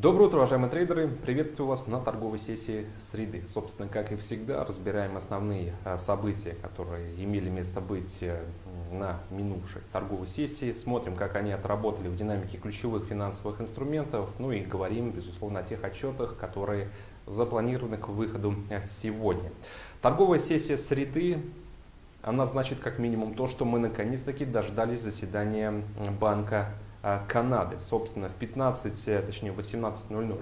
Доброе утро, уважаемые трейдеры! Приветствую вас на торговой сессии среды. Собственно, как и всегда, разбираем основные события, которые имели место быть на минувшей торговой сессии. Смотрим, как они отработали в динамике ключевых финансовых инструментов. Ну и говорим, безусловно, о тех отчетах, которые запланированы к выходу сегодня. Торговая сессия среды. Она значит как минимум то, что мы наконец-таки дождались заседания Банка Канады. Собственно, в 18:00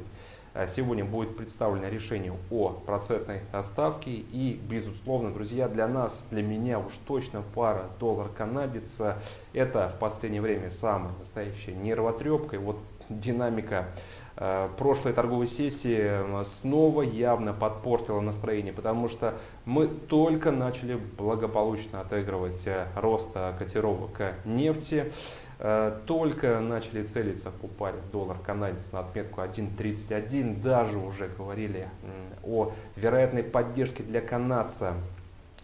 сегодня будет представлено решение о процентной ставке. И, безусловно, друзья, для нас, для меня уж точно пара доллар-канадец – это в последнее время самая настоящая нервотрепка. И вот динамика прошлой торговой сессии снова явно подпортила настроение, потому что мы только начали благополучно отыгрывать рост котировок нефти, только начали целиться по паре доллар-канадец на отметку 1.31, даже уже говорили о вероятной поддержке для канадца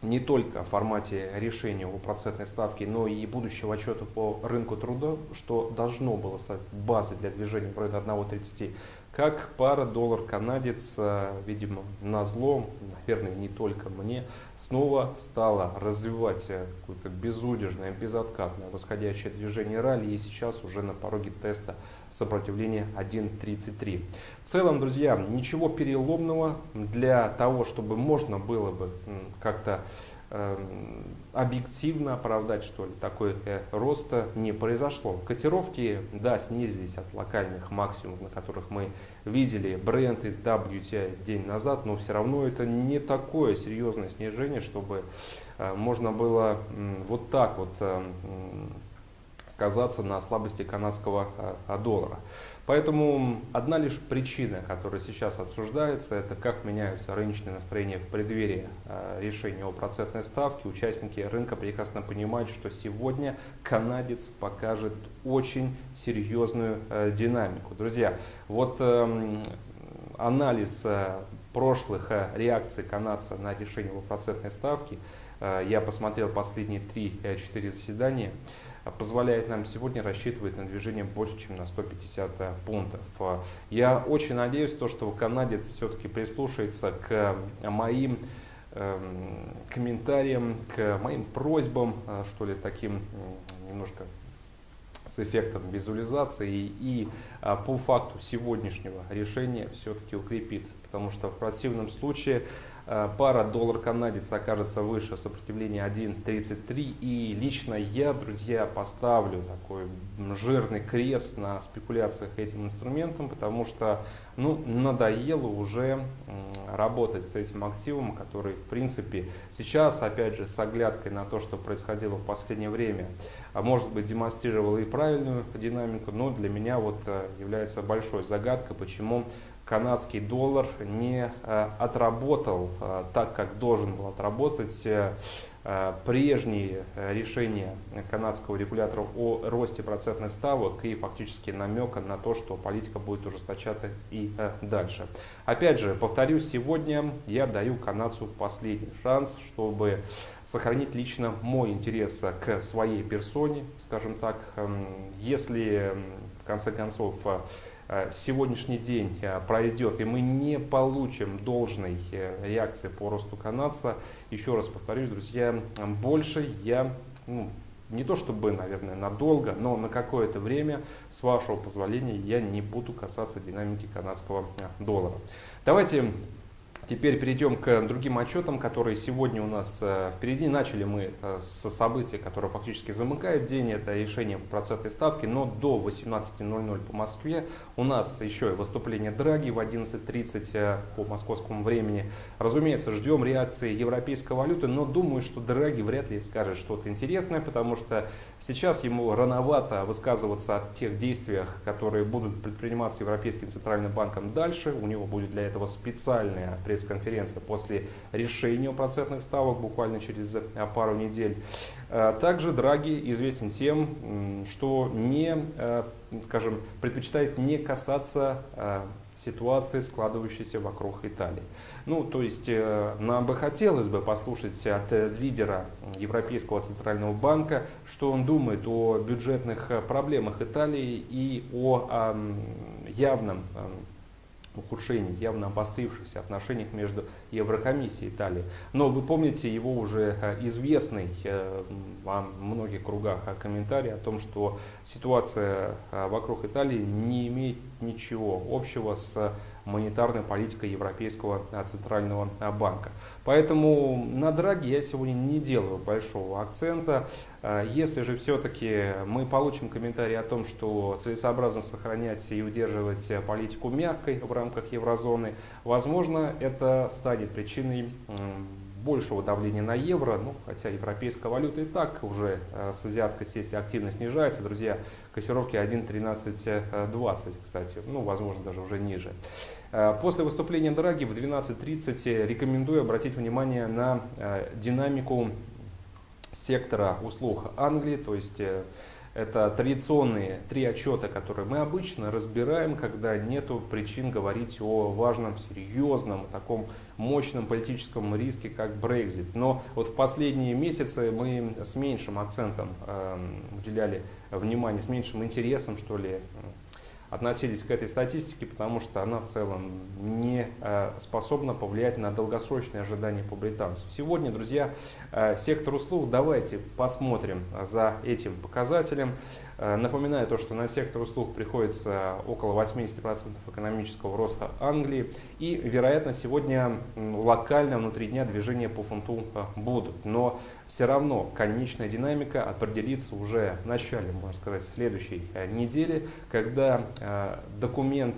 не только в формате решения о процентной ставке, но и будущего отчета по рынку труда, что должно было стать базой для движения в районе 1.30. Как пара доллар-канадец, видимо, назло, наверное, не только мне, снова стала развивать какое-то безудержное, безоткатное восходящее движение ралли, и сейчас уже на пороге теста сопротивления 1.33. В целом, друзья, ничего переломного для того, чтобы можно было бы как-то объективно оправдать, что ли, такой рост не произошло. Котировки, да, снизились от локальных максимумов, на которых мы видели Brent и WTI день назад, но все равно это не такое серьезное снижение, чтобы можно было вот так вот сказаться на слабости канадского доллара. Поэтому одна лишь причина, которая сейчас обсуждается, это как меняются рыночные настроения в преддверии решения о процентной ставке. Участники рынка прекрасно понимают, что сегодня канадец покажет очень серьезную динамику. Друзья, вот анализ прошлых реакций канадца на решение о процентной ставке, я посмотрел последние 3-4 заседания, позволяет нам сегодня рассчитывать на движение больше, чем на 150 пунктов. Я очень надеюсь, что канадец все-таки прислушается к моим комментариям, к моим просьбам, что ли, таким немножко с эффектом визуализации, и по факту сегодняшнего решения все-таки укрепится, потому что в противном случае пара доллар-канадец окажется выше сопротивления 1.33, и лично я, друзья, поставлю такой жирный крест на спекуляциях этим инструментом, потому что, ну, надоело уже работать с этим активом, который, в принципе, сейчас, опять же, с оглядкой на то, что происходило в последнее время, может быть, демонстрировало и правильную динамику, но для меня вот является большой загадкой, почему канадский доллар не отработал так, как должен был отработать прежние решения канадского регулятора о росте процентных ставок и фактически намека на то, что политика будет ужесточаться и дальше. Опять же, повторюсь, сегодня я даю канадцу последний шанс, чтобы сохранить лично мой интерес к своей персоне, скажем так. Если, в конце концов, сегодняшний день пройдет, и мы не получим должной реакции по росту канадца, еще раз повторюсь, друзья, больше я, не то чтобы, наверное, надолго, но на какое-то время, с вашего позволения, я не буду касаться динамики канадского доллара. Давайте теперь перейдем к другим отчетам, которые сегодня у нас впереди. Начали мы со события, которое фактически замыкает день, это решение по процентной ставке, но до 18:00 по Москве у нас еще и выступление Драги в 11:30 по московскому времени. Разумеется, ждем реакции европейской валюты, но думаю, что Драги вряд ли скажет что-то интересное, потому что сейчас ему рановато высказываться о тех действиях, которые будут предприниматься Европейским Центральным банком дальше. У него будет для этого специальная пресс-конференция после решения о процентных ставок буквально через пару недель. Также Драги известен тем, что предпочитает не касаться ситуации, складывающейся вокруг Италии. То есть нам бы хотелось бы послушать от лидера Европейского Центрального банка, что он думает о бюджетных проблемах Италии и о явном ухудшении, явно обострившихся отношениях между Еврокомиссией и Италией. Но вы помните его уже известный во многих кругах комментарий о том, что ситуация вокруг Италии не имеет ничего общего с монетарной политикой Европейского центрального банка. Поэтому на Драги я сегодня не делаю большого акцента. Если же все-таки мы получим комментарий о том, что целесообразно сохранять и удерживать политику мягкой в рамках еврозоны, возможно, это станет причиной большего давления на евро, хотя европейская валюта и так уже с азиатской сессии активно снижается, друзья, котировки 1.1320, кстати, возможно, даже уже ниже. После выступления Драги в 12:30 рекомендую обратить внимание на динамику сектора услуг Англии, то есть это традиционные три отчета, которые мы обычно разбираем, когда нет причин говорить о важном, серьезном, таком мощном политическом риске, как Brexit. Но вот в последние месяцы мы с меньшим акцентом уделяли внимание, с меньшим интересом, что ли, относились к этой статистике, потому что она в целом не способна повлиять на долгосрочные ожидания по британцу. Сегодня, друзья, сектор услуг, давайте посмотрим за этим показателем. Напоминаю то, что на сектор услуг приходится около 80% экономического роста Англии. И, вероятно, сегодня локально внутри дня движения по фунту будут. Но все равно конечная динамика определится уже в начале, можно сказать, следующей недели, когда документ,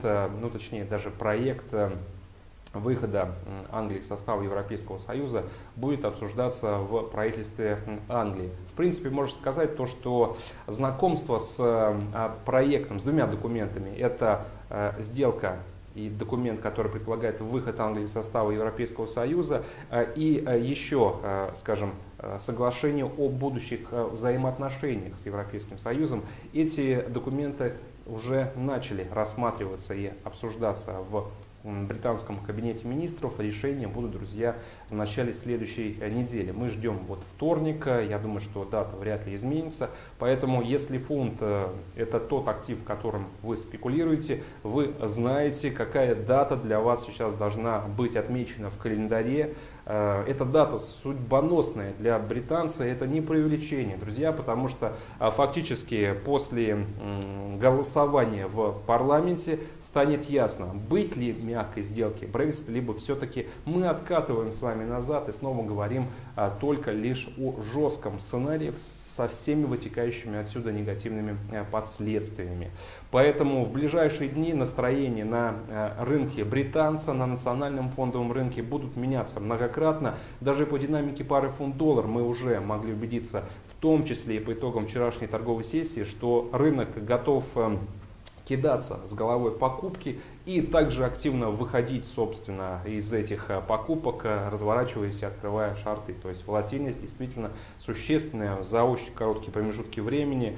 точнее даже проект выхода Англии из состава Европейского Союза будет обсуждаться в правительстве Англии. В принципе, можно сказать то, что знакомство с проектом, с двумя документами, это сделка и документ, который предполагает выход Англии из состава Европейского Союза, и еще, скажем, соглашение о будущих взаимоотношениях с Европейским Союзом. Эти документы уже начали рассматриваться и обсуждаться в британском кабинете министров. Решения будут, друзья, в начале следующей недели. Мы ждем вторник. Я думаю, что дата вряд ли изменится. Поэтому, если фунт – это тот актив, которым вы спекулируете, вы знаете, какая дата для вас сейчас должна быть отмечена в календаре. Эта дата судьбоносная для британца, это не преувеличение, друзья, потому что фактически после голосования в парламенте станет ясно, быть ли мягкой сделки Brexit, либо все-таки мы откатываем с вами назад и снова говорим только лишь о жестком сценарии со всеми вытекающими отсюда негативными последствиями. Поэтому в ближайшие дни настроения на рынке британца, на национальном фондовом рынке будут меняться многократно. Даже по динамике пары фунт-доллар мы уже могли убедиться, в том числе и по итогам вчерашней торговой сессии, что рынок готов кидаться с головой в покупки и также активно выходить, собственно, из этих покупок, разворачиваясь и открывая шарты. То есть волатильность действительно существенная за очень короткие промежутки времени.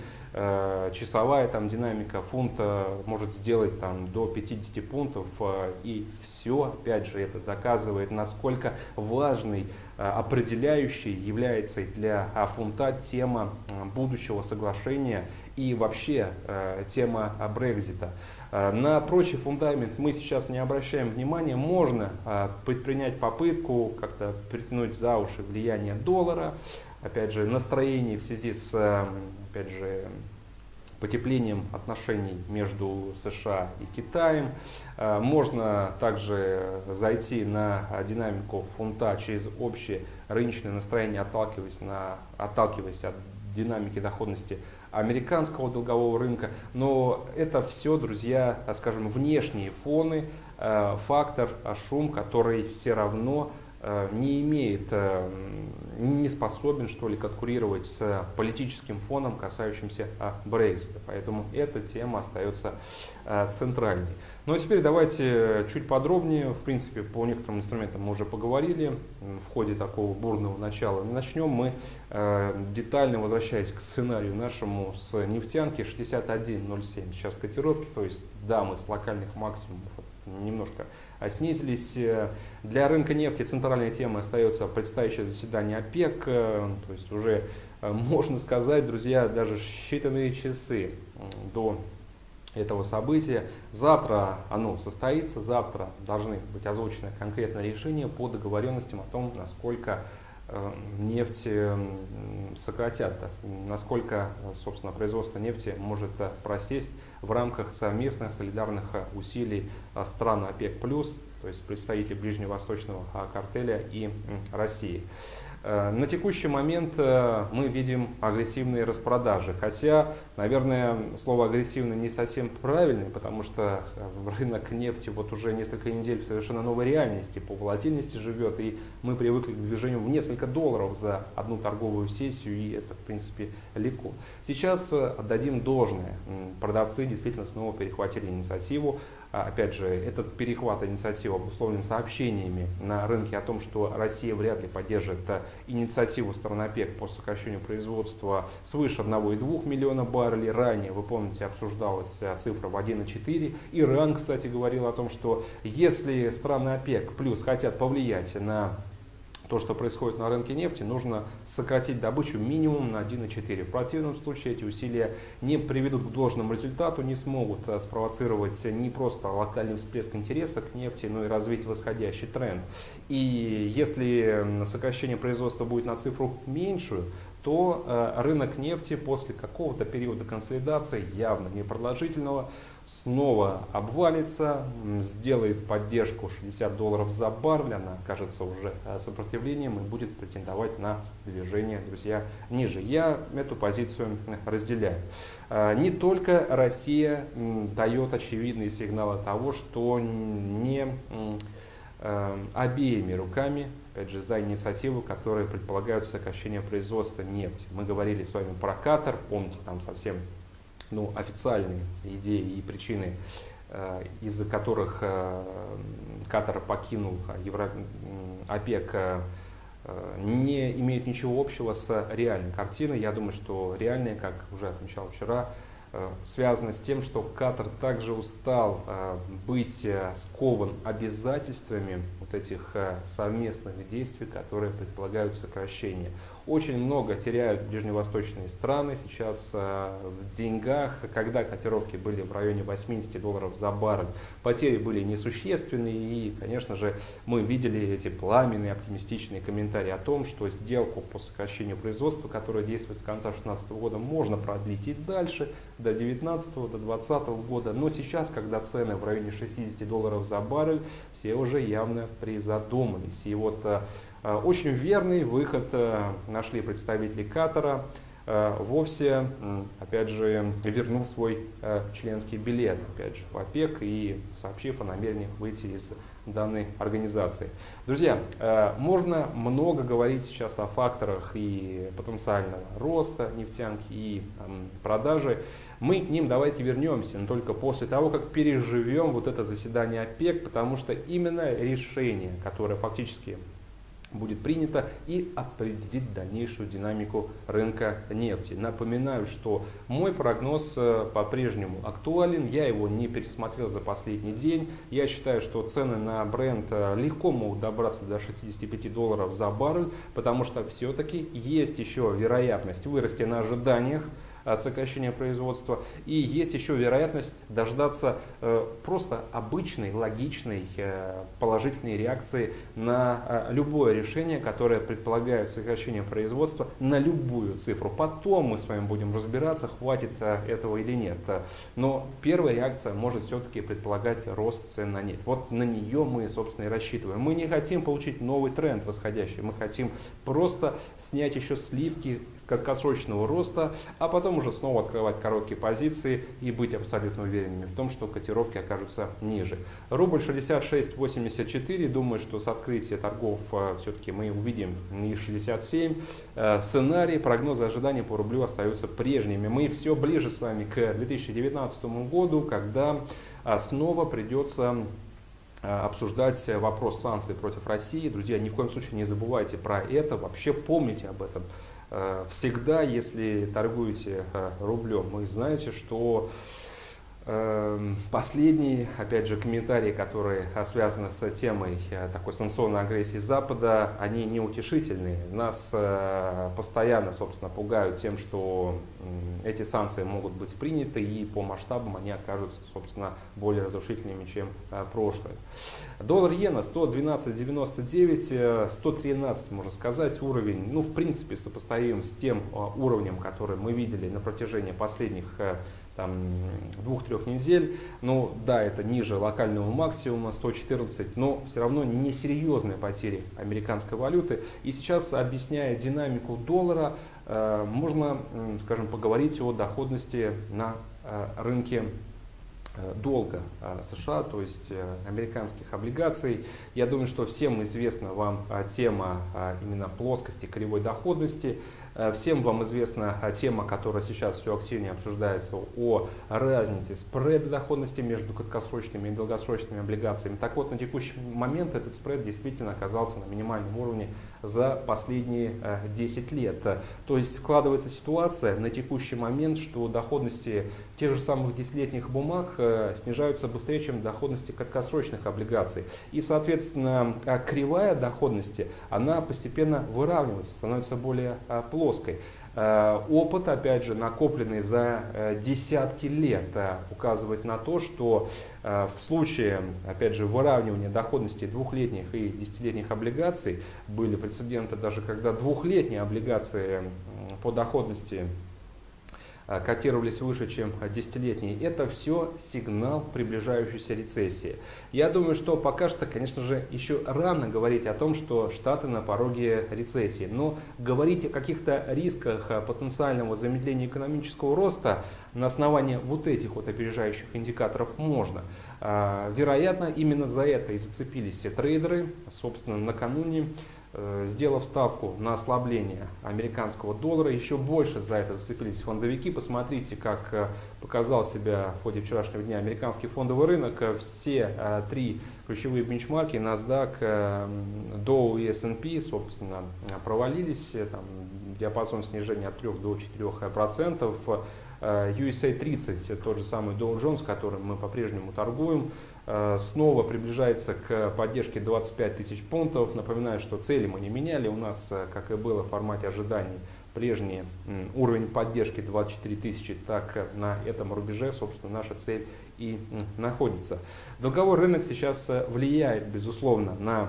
Часовая динамика фунта может сделать до 50 пунтов. И все, опять же, это доказывает, насколько важной, определяющей является для фунта тема будущего соглашения и вообще тема Брексита. На прочий фундамент мы сейчас не обращаем внимания. Можно предпринять попытку как-то притянуть за уши влияние доллара. Опять же, настроение в связи с потеплением отношений между США и Китаем. Можно также зайти на динамику фунта через общее рыночное настроение, отталкиваясь от динамики доходности американского долгового рынка. Но это все, друзья, скажем, внешние фоны, фактор, шум, который все равно не способен, что ли, конкурировать с политическим фоном, касающимся Брексита. Поэтому эта тема остается центральной. Ну а теперь давайте чуть подробнее. В принципе, по некоторым инструментам мы уже поговорили. В ходе такого бурного начала начнем мы, детально возвращаясь к сценарию нашему с нефтянки 61.07. Сейчас котировки, то есть да, мы с локальных максимумов немножко снизились. Для рынка нефти центральной темой остается предстоящее заседание ОПЕК. То есть уже, можно сказать, друзья, даже считанные часы до этого события. Завтра оно состоится, завтра должны быть озвучены конкретные решения по договоренностям о том, насколько нефть сократят, насколько, собственно, производство нефти может просесть в рамках совместных солидарных усилий стран ОПЕК+, то есть представителей ближневосточного картеля и России. На текущий момент мы видим агрессивные распродажи, хотя, наверное, слово агрессивно не совсем правильное, потому что рынок нефти вот уже несколько недель в совершенно новой реальности по волатильности живет, и мы привыкли к движению в несколько долларов за одну торговую сессию, и это, в принципе, легко. Сейчас отдадим должное. Продавцы действительно снова перехватили инициативу. Опять же, этот перехват инициативы обусловлен сообщениями на рынке о том, что Россия вряд ли поддержит инициативу стран ОПЕК по сокращению производства свыше 1,2 миллиона баррелей. Ранее, вы помните, обсуждалась цифра в 1,4. Иран, кстати, говорил о том, что если страны ОПЕК плюс хотят повлиять на то, что происходит на рынке нефти, нужно сократить добычу минимум на 1,4. В противном случае эти усилия не приведут к должному результату, не смогут спровоцировать не просто локальный всплеск интереса к нефти, но и развить восходящий тренд. И если сокращение производства будет на цифру меньшую, то рынок нефти после какого-то периода консолидации, явно непродолжительного, снова обвалится, сделает поддержку $60 за баррель, она окажется уже сопротивлением и будет претендовать на движение, друзья, ниже. Я эту позицию разделяю. Не только Россия дает очевидные сигналы того, что не обеими руками, опять же, за инициативу, которая предполагает сокращение производства нефти. Мы говорили с вами про Катар, помните, там совсем официальные идеи и причины, из-за которых Катар покинул ОПЕК, не имеют ничего общего с реальной картиной. Я думаю, что реальная, как уже отмечал вчера, связано с тем, что Катар также устал быть скован обязательствами вот этих совместных действий, которые предполагают сокращение. Очень много теряют ближневосточные страны сейчас в деньгах. Когда котировки были в районе $80 за баррель, потери были несущественные. И, конечно же, мы видели эти пламенные, оптимистичные комментарии о том, что сделку по сокращению производства, которая действует с конца 2016 года, можно продлить и дальше, до 2019, до 2020 года. Но сейчас, когда цены в районе $60 за баррель, все уже явно призадумались. И вот очень верный выход нашли представители Катара, вовсе, опять же, вернув свой членский билет, опять же, в ОПЕК и сообщив о намерениях выйти из данной организации. Друзья, можно много говорить сейчас о факторах и потенциального роста нефтянки и продажи. Мы к ним давайте вернемся, но только после того, как переживем вот это заседание ОПЕК, потому что именно решение, которое фактически будет принято и определить дальнейшую динамику рынка нефти. Напоминаю, что мой прогноз по-прежнему актуален, я его не пересмотрел за последний день. Я считаю, что цены на Brent легко могут добраться до $65 за баррель, потому что все-таки есть еще вероятность вырасти на ожиданиях сокращения производства, и есть еще вероятность дождаться просто обычной, логичной, положительной реакции на любое решение, которое предполагает сокращение производства на любую цифру. Потом мы с вами будем разбираться, хватит этого или нет. Но первая реакция может все-таки предполагать рост цен на нефть. Вот на нее мы, собственно, и рассчитываем. Мы не хотим получить новый тренд восходящий, мы хотим просто снять еще сливки с краткосрочного роста, а потом уже снова открывать короткие позиции и быть абсолютно уверенными в том, что котировки окажутся ниже. Рубль 66.84, думаю, что с открытия торгов все-таки мы увидим и 67. Сценарии, прогнозы, ожидания по рублю остаются прежними. Мы все ближе с вами к 2019 году, когда снова придется обсуждать вопрос санкций против России. Друзья, ни в коем случае не забывайте про это, вообще помните об этом. Всегда, если торгуете рублем, вы знаете, что Последний, опять же, комментарий, который связан с темой такой санкционной агрессии Запада, они неутешительные. Нас постоянно, собственно, пугают тем, что эти санкции могут быть приняты, и по масштабам они окажутся, собственно, более разрушительными, чем прошлые. Доллар-иена 112.99, 113, можно сказать, уровень, ну, в принципе, сопоставим с тем уровнем, который мы видели на протяжении последних двух-трех недель. Ну да, это ниже локального максимума 114, но все равно несерьезные потери американской валюты. И сейчас, объясняя динамику доллара, можно, скажем, поговорить о доходности на рынке долга США, то есть американских облигаций. Я думаю, что всем известна вам тема именно плоскости кривой доходности. Всем вам известна тема, которая сейчас все активнее обсуждается, о разнице спреда доходности между краткосрочными и долгосрочными облигациями. Так вот, на текущий момент этот спред действительно оказался на минимальном уровне за последние 10 лет. То есть складывается ситуация на текущий момент, что доходности тех же самых 10-летних бумаг снижаются быстрее, чем доходности краткосрочных облигаций. И, соответственно, кривая доходности, она постепенно выравнивается, становится более плоской. Опыт, опять же, накопленный за десятки лет, указывает на то, что в случае, опять же, выравнивания доходности двухлетних и десятилетних облигаций, были прецеденты даже, когда двухлетние облигации по доходности котировались выше, чем 10-летние. Это все сигнал приближающейся рецессии. Я думаю, что пока что, конечно же, еще рано говорить о том, что Штаты на пороге рецессии. Но говорить о каких-то рисках потенциального замедления экономического роста на основании вот этих вот опережающих индикаторов можно. Вероятно, именно за это и зацепились все трейдеры, собственно, накануне, сделав ставку на ослабление американского доллара. Еще больше за это зацепились фондовики. Посмотрите, как показал себя в ходе вчерашнего дня американский фондовый рынок. Все три ключевые бенчмарки NASDAQ, Dow и S&P, собственно, провалились. Там диапазон снижения от 3 до 4%. USA 30, тот же самый Dow Jones, которым мы по-прежнему торгуем, снова приближается к поддержке 25 тысяч пунктов. Напоминаю, что цели мы не меняли. У нас, как и было в формате ожиданий, прежний уровень поддержки 24 тысячи, так на этом рубеже, собственно, наша цель и находится. Долговой рынок сейчас влияет, безусловно, на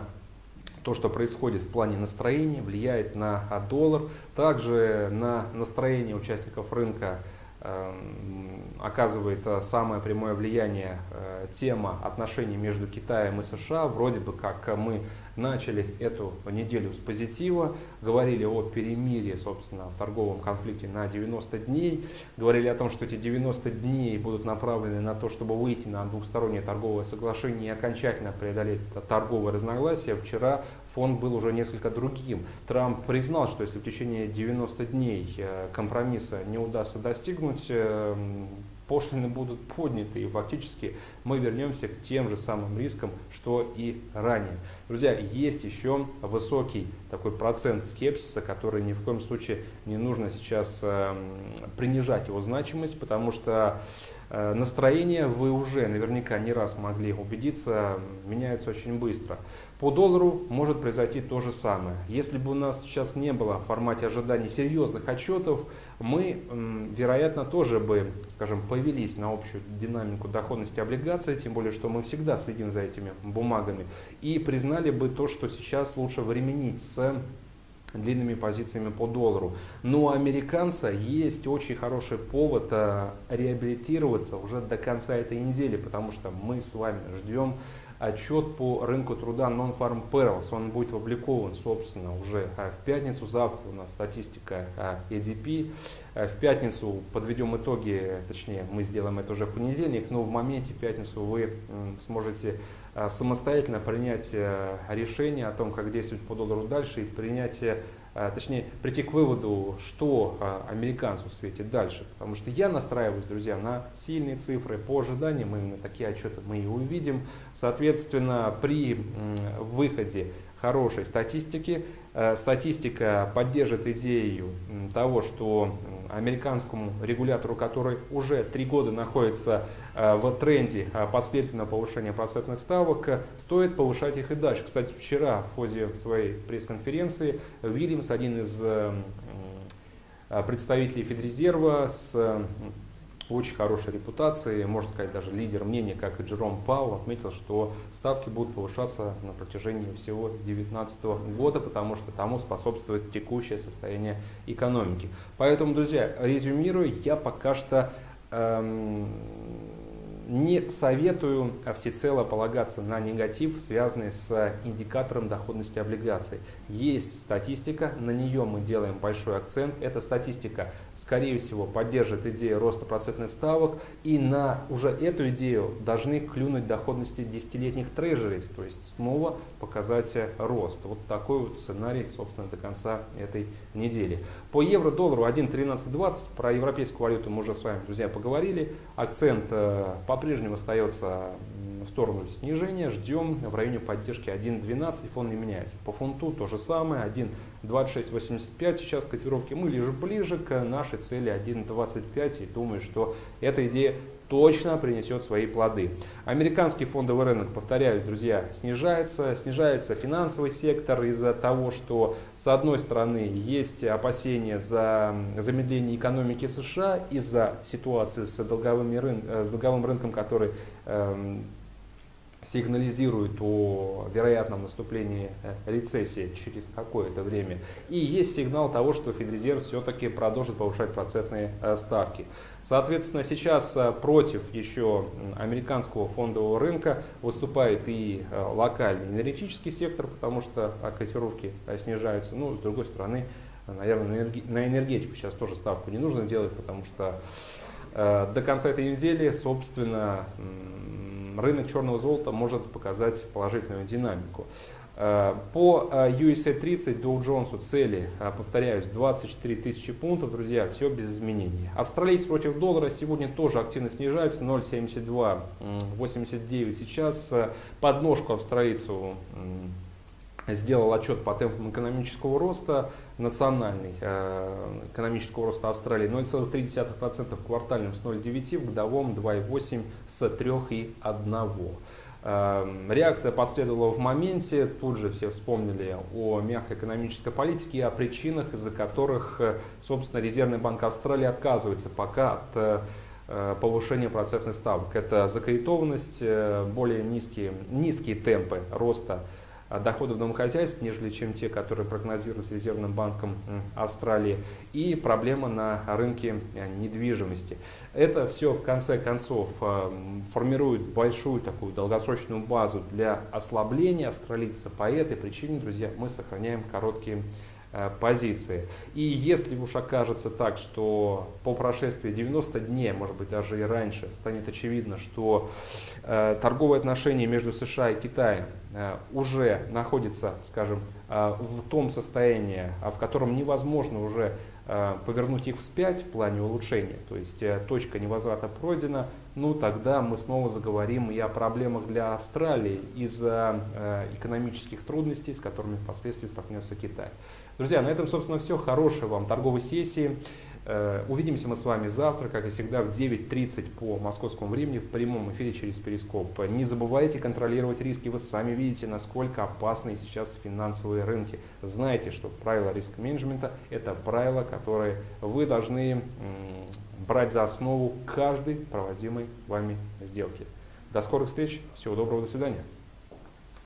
то, что происходит в плане настроения, влияет на доллар, также на настроение участников рынка. Оказывает самое прямое влияние тема отношений между Китаем и США. Вроде бы как мы начали эту неделю с позитива, говорили о перемирии, собственно, в торговом конфликте на 90 дней, говорили о том, что эти 90 дней будут направлены на то, чтобы выйти на двухстороннее торговое соглашение и окончательно преодолеть торговые разногласия. Вчера фон был уже несколько другим. Трамп признал, что если в течение 90 дней компромисса не удастся достигнуть, пошлины будут подняты, и фактически мы вернемся к тем же самым рискам, что и ранее. Друзья, есть еще высокий такой процент скепсиса, который ни в коем случае не нужно сейчас принижать его значимость, потому что настроение, вы уже наверняка не раз могли убедиться, меняется очень быстро. По доллару может произойти то же самое. Если бы у нас сейчас не было в формате ожиданий серьезных отчетов, мы, вероятно, тоже бы, скажем, повелись на общую динамику доходности облигаций, тем более, что мы всегда следим за этими бумагами, и признали бы то, что сейчас лучше временить с длинными позициями по доллару. Но у американца есть очень хороший повод реабилитироваться уже до конца этой недели, потому что мы с вами ждем отчет по рынку труда Non-Farm Payrolls. Он будет опубликован, собственно, уже в пятницу. Завтра у нас статистика ADP. В пятницу подведем итоги, точнее, мы сделаем это уже в понедельник, но в моменте в пятницу вы сможете самостоятельно принять решение о том, как действовать по доллару дальше, и прийти к выводу, что американцу светит дальше. Потому что я настраиваюсь, друзья, на сильные цифры по ожиданиям, именно такие отчеты мы и увидим. Соответственно, при выходе хорошей статистики статистика поддержит идею того, что американскому регулятору, который уже 3 года находится в тренде последовательного повышения процентных ставок, стоит повышать их и дальше. Кстати, вчера в ходе своей пресс-конференции Williams, один из представителей Федрезерва с очень хорошей репутацией, можно сказать, даже лидер мнения, как и Джером Пауэлл, отметил, что ставки будут повышаться на протяжении всего 2019 года, потому что тому способствует текущее состояние экономики. Поэтому, друзья, резюмирую, я пока что не советую всецело полагаться на негатив, связанный с индикатором доходности облигаций. Есть статистика, на нее мы делаем большой акцент. Эта статистика, скорее всего, поддержит идею роста процентных ставок, и на уже эту идею должны клюнуть доходности 10-летних трежерис, то есть снова показать рост. Вот такой вот сценарий, собственно, до конца этой недели. По евро-доллару 1.1320, про европейскую валюту мы уже с вами, друзья, поговорили. Акцент по-прежнему остается в сторону снижения, ждем в районе поддержки 1.12, фон не меняется. По фунту то же самое, 1.2685, сейчас котировки мы лишь ближе к нашей цели 1.25, и думаю, что эта идея точно принесет свои плоды. Американский фондовый рынок, повторяюсь, друзья, снижается финансовый сектор из-за того, что с одной стороны есть опасения за замедление экономики США из-за ситуации с долговым рынком, который сигнализирует о вероятном наступлении рецессии через какое-то время. И есть сигнал того, что Федрезерв все-таки продолжит повышать процентные ставки. Соответственно, сейчас против еще американского фондового рынка выступает и локальный энергетический сектор, потому что котировки снижаются. Ну, с другой стороны, наверное, на энергетику сейчас тоже ставку не нужно делать, потому что до конца этой недели, собственно, рынок черного золота может показать положительную динамику. По USA 30 Dow Jones цели, повторяюсь, 24 тысячи пунктов, друзья, все без изменений. Австралиец против доллара сегодня тоже активно снижается, 0.7289 сейчас. Подножку австралийцу сделал отчет по темпам экономического роста, национальный экономического роста Австралии 0,3% в квартальном с 0,9%, в годовом 2,8% с 3,1%. Реакция последовала в моменте, тут же все вспомнили о мягкой экономической политике и о причинах, из-за которых, собственно, Резервный банк Австралии отказывается пока от повышение процентных ставок. Это закредитованность, более низкие темпы роста доходов домохозяйств, нежели чем те, которые прогнозируются Резервным банком Австралии, и проблема на рынке недвижимости. Это все в конце концов формирует большую такую долгосрочную базу для ослабления австралийца. По этой причине, друзья, мы сохраняем короткие позиции. И если уж окажется так, что по прошествии 90 дней, может быть даже и раньше, станет очевидно, что торговые отношения между США и Китаем уже находятся, скажем, в том состоянии, в котором невозможно уже повернуть их вспять в плане улучшения, то есть точка невозврата пройдена, ну тогда мы снова заговорим и о проблемах для Австралии из-за экономических трудностей, с которыми впоследствии столкнется Китай. Друзья, на этом, собственно, все. Хорошей вам торговой сессии. Увидимся мы с вами завтра, как и всегда, в 9:30 по московскому времени в прямом эфире через Перископ. Не забывайте контролировать риски. Вы сами видите, насколько опасны сейчас финансовые рынки. Знайте, что правила риск-менеджмента – это правила, которые вы должны брать за основу каждой проводимой вами сделки. До скорых встреч. Всего доброго. До свидания.